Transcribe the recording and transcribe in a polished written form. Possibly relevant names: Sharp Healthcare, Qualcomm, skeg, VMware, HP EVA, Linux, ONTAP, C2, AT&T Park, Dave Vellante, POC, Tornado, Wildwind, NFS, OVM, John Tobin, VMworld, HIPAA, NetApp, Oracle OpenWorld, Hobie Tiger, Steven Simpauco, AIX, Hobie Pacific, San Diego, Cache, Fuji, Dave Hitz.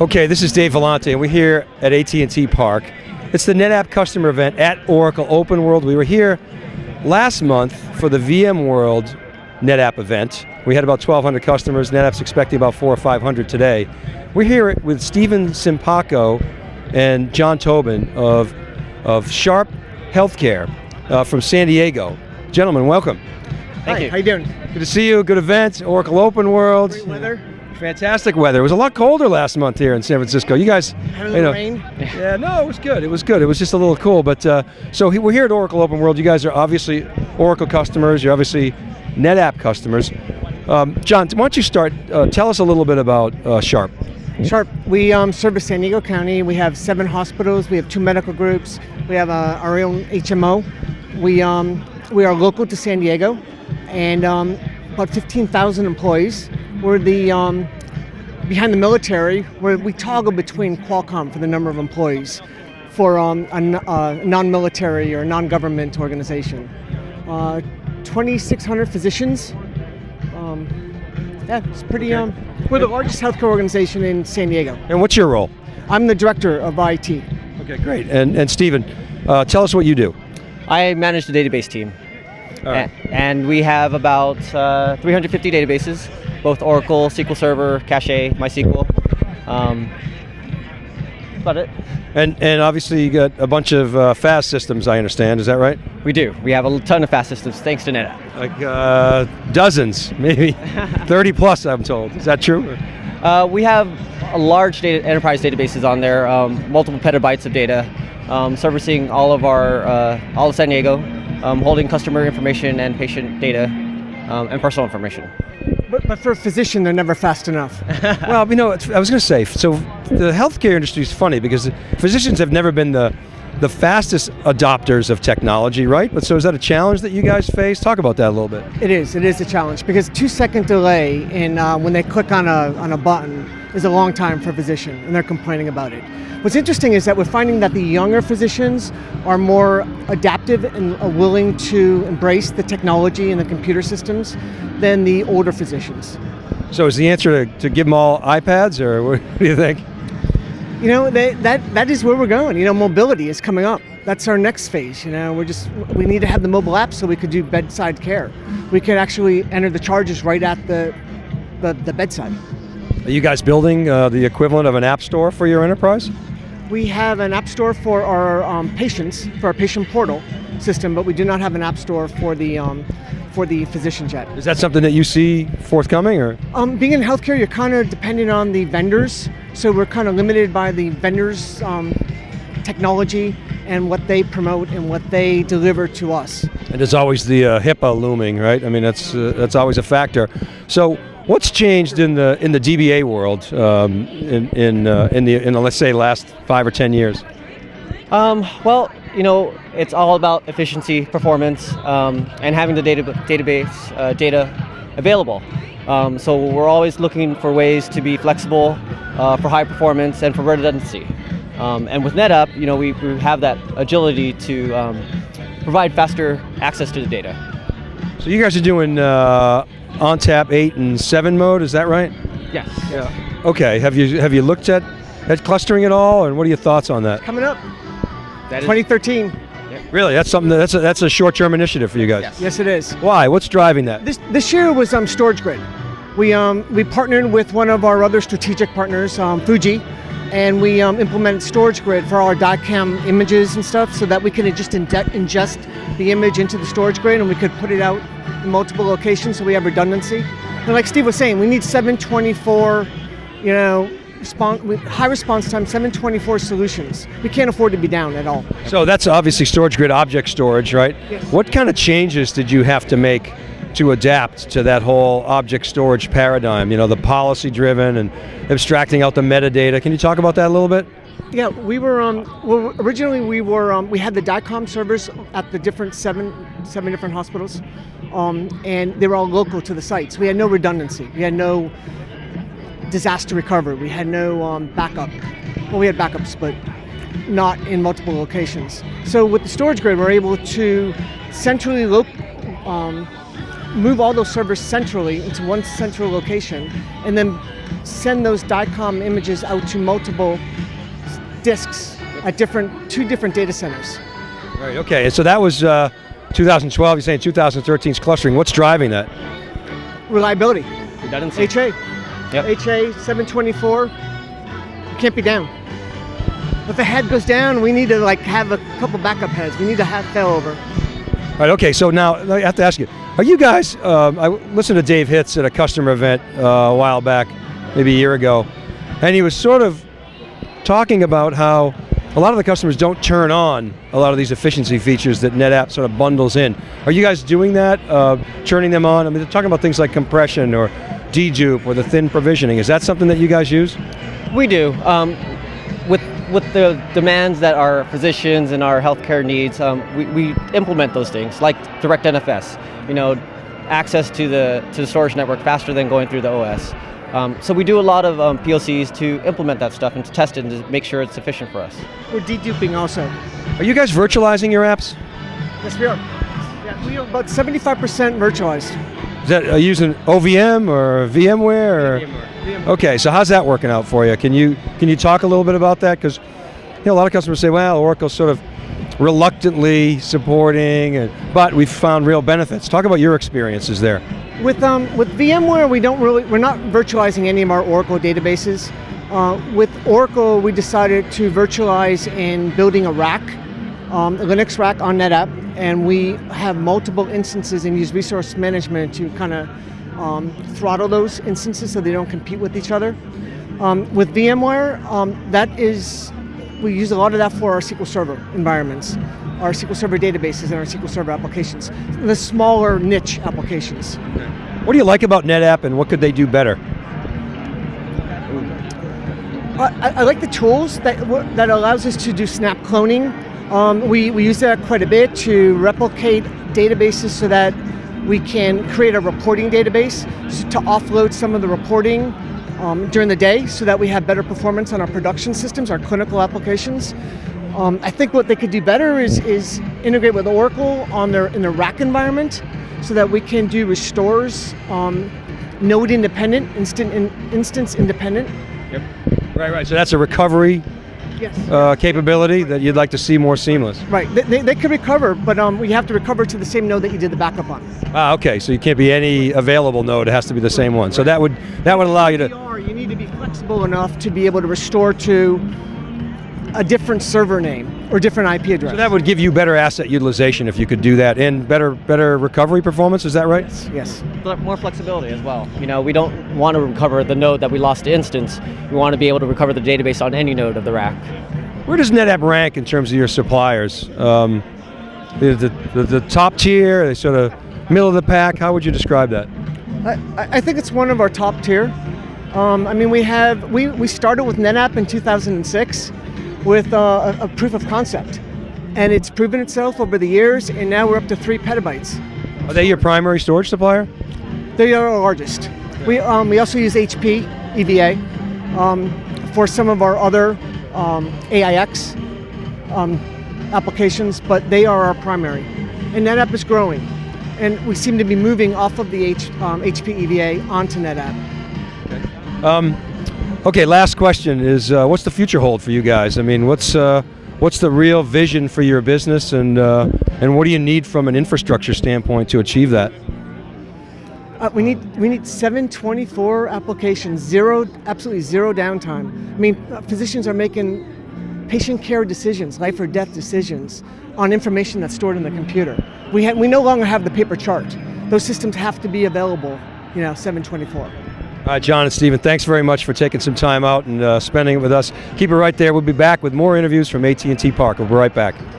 Okay, this is Dave Vellante, and we're here at AT&T Park. It's the NetApp customer event at Oracle OpenWorld. We were here last month for the VMworld NetApp event. We had about 1,200 customers. NetApp's expecting about 400 or 500 today. We're here with Steven Simpauco and John Tobin of Sharp Healthcare from San Diego. Gentlemen, welcome. Thank you. How you doing? Good to see you. Good event. Oracle OpenWorld. Great weather. Fantastic weather. It was a lot colder last month here in San Francisco. You guys, rain? Yeah, no, it was good. It was good. It was just a little cool. But so we're here at Oracle OpenWorld. You guys are obviously Oracle customers. You're obviously NetApp customers. John, why don't you start? Tell us a little bit about Sharp. Sharp. We service San Diego County. We have 7 hospitals. We have 2 medical groups. We have our own HMO. We are local to San Diego, and about 15,000 employees. We're the, behind the military, where we toggle between Qualcomm for the number of employees for a non-military or non-government organization. 2,600 physicians. Yeah, it's pretty, we're the largest healthcare organization in San Diego. And what's your role? I'm the director of IT. Okay, great. And Steven, tell us what you do. I manage the database team. All right. And we have about 350 databases. Both Oracle, SQL Server, Cache, MySQL. That's about it. And obviously you got a bunch of FAS systems, I understand, is that right? We do. We have a ton of FAS systems, thanks to NetApp. Like dozens, maybe 30 plus, I'm told. Is that true? We have a large enterprise databases on there, multiple petabytes of data, servicing all of our all of San Diego, holding customer information and patient data and personal information. But for a physician, they're never fast enough. Well, you know, I was going to say, so the healthcare industry is funny because physicians have never been the fastest adopters of technology, right? But so is that a challenge that you guys face? Talk about that a little bit. It is a challenge because 2-second delay in when they click on a button is a long time for a physician, and they're complaining about it. What's interesting is that we're finding that the younger physicians are more adaptive and willing to embrace the technology and the computer systems than the older physicians. So is the answer to give them all iPads, or what do you think? You know, that is where we're going. You know, mobility is coming up. That's our next phase. You know, we need to have the mobile app so we could do bedside care. We could actually enter the charges right at the bedside. Are you guys building the equivalent of an app store for your enterprise? We have an app store for our patients, for our patient portal system, but we do not have an app store for the physicians yet. Is that something that you see forthcoming, or? Being in healthcare, you're kind of dependent on the vendors, so we're kind of limited by the vendors' technology and what they promote and what they deliver to us. And there's always the HIPAA looming, right? I mean, that's always a factor. So. What's changed in the DBA world in the let's say last 5 or 10 years? Well, you know, it's all about efficiency, performance, and having the database data available. So we're always looking for ways to be flexible for high performance and for redundancy. And with NetApp, you know, we have that agility to provide faster access to the data. So you guys are doing. ONTAP 8 and 7 mode, is that right? Yes. Yeah. Okay. Have you looked at clustering at all, and what are your thoughts on that? Coming up, that 2013. Yep. Really, that's something that's a short-term initiative for you guys. Yes. Yes, it is. Why? What's driving that? This year was Storage Grid. We partnered with one of our other strategic partners, Fuji, and we implemented Storage Grid for all our DICOM images and stuff, so that we can just ingest the image into the Storage Grid, and we could put it out. Multiple locations, so we have redundancy. And like Steve was saying, we need 7/24, you know, high response time, 7/24 solutions. We can't afford to be down at all. So that's obviously Storage Grid object storage, right? Yes. What kind of changes did you have to make to adapt to that whole object storage paradigm, you know, the policy driven and abstracting out the metadata. Can you talk about that a little bit? Yeah, we were, well, originally we were, we had the DICOM servers at the different seven different hospitals, and they were all local to the sites. We had no redundancy. We had no disaster recovery. We had no backup. Well, we had backups, but not in multiple locations. So with the storage grid, we're able to centrally move all those servers centrally into one central location, and then send those DICOM images out to multiple disks at two different data centers. Right, okay, and so that was 2012, you're saying 2013's clustering. What's driving that? Reliability. Redundancy. HA. Yep. HA 724 can't be down. If the head goes down, we need to like have a couple backup heads. We need to have failover. All right, okay, so now I have to ask you, are you guys, I listened to Dave Hitz at a customer event a while back, maybe a year ago, and he was sort of talking about how a lot of the customers don't turn on a lot of these efficiency features that NetApp sort of bundles in. Are you guys doing that, turning them on? I mean, they're talking about things like compression or dedupe or the thin provisioning. Is that something that you guys use? We do. With the demands that our physicians and our healthcare needs, we implement those things, like direct NFS, you know, access to the storage network faster than going through the OS. So we do a lot of POCs to implement that stuff and to test it and to make sure it's sufficient for us. We're deduping also. Are you guys virtualizing your apps? Yes, we are. Yeah, we are about 75% virtualized. Is that using OVM or VMware? Or? VMware. Okay, so how's that working out for you? Can you talk a little bit about that? Because you know, a lot of customers say, well, Oracle's sort of reluctantly supporting, but we've found real benefits. Talk about your experiences there. With VMware, we're not virtualizing any of our Oracle databases. With Oracle, we decided to virtualize in building a rack, a Linux rack on NetApp, and we have multiple instances and use resource management to kind of throttle those instances so they don't compete with each other. With VMware, we use a lot of that for our SQL Server environments, our SQL Server databases and our SQL Server applications, the smaller niche applications. What do you like about NetApp and what could they do better? I like the tools that allows us to do snap cloning. We use that quite a bit to replicate databases so that we can create a reporting database to offload some of the reporting during the day so that we have better performance on our production systems, our clinical applications. I think what they could do better is integrate with Oracle in their rack environment so that we can do restores, node independent, instance independent. Yep, right, so that's a recovery. Yes. Capability that you'd like to see more seamless. Right, they could recover, but we have to recover to the same node that you did the backup on. Ah, okay, so you can't be any available node, it has to be the same one. So that would allow you to... You need to be flexible enough to be able to restore to a different server name or different IP address. So that would give you better asset utilization if you could do that, and better recovery performance, is that right? Yes. More flexibility as well. You know, we don't want to recover the node that we lost to instance. We want to be able to recover the database on any node of the rack. Where does NetApp rank in terms of your suppliers? The top tier, the sort of middle of the pack, how would you describe that? I think it's one of our top tier. I mean, we started with NetApp in 2006, with a proof of concept. And it's proven itself over the years, and now we're up to 3 petabytes. Are they your primary storage supplier? They are our largest. We also use HP EVA for some of our other AIX applications, but they are our primary. And NetApp is growing, and we seem to be moving off of the HP EVA onto NetApp. Okay. Okay, last question is, what's the future hold for you guys? I mean, what's the real vision for your business, and what do you need from an infrastructure standpoint to achieve that? We need 7/24 applications, absolutely zero downtime. I mean, physicians are making patient care decisions, life or death decisions, on information that's stored in the computer. We no longer have the paper chart. Those systems have to be available, you know, 7/24. All right, John and Steven, thanks very much for taking some time out and spending it with us. Keep it right there. We'll be back with more interviews from AT&T Park. We'll be right back.